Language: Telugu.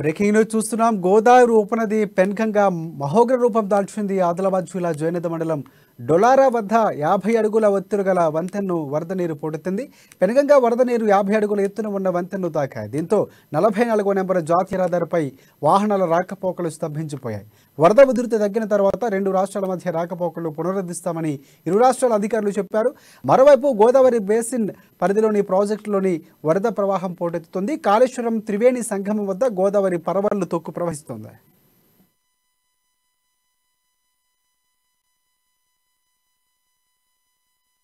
బ్రేకింగ్ న్యూస్ చూస్తున్నాం. గోదావరి ఉపనది పెన్కంగా మహోగ్ర రూపం దాల్చింది. ఆదిలాబాద్ జిల్లా జయనిధ మండలం డొలారా వద్ద 50 అడుగుల ఒత్తురు గల వంతెన్ను వరద నీరు పొడుతుంది. పెనగంగా వరద నీరు 50 అడుగుల ఎత్తున ఉన్న వంతెన్ను తాకాయి. దీంతో 44వ నెంబర్ జాతీయ రహదారిపై వాహనాల రాకపోకలు స్తంభించిపోయాయి. వరద ఉధృతి తగ్గిన తర్వాత 2 రాష్ట్రాల మధ్య రాకపోకలు పునరుద్ధిస్తామని 2 రాష్ట్రాల అధికారులు చెప్పారు. మరోవైపు గోదావరి బేసిన్ పరిధిలోని ప్రాజెక్టులోని వరద ప్రవాహం పోటెత్తుతుంది. కాళేశ్వరం త్రివేణి సంగమం వద్ద గోదావరి పరవళ్లు తొక్కు ప్రవహిస్తోంది.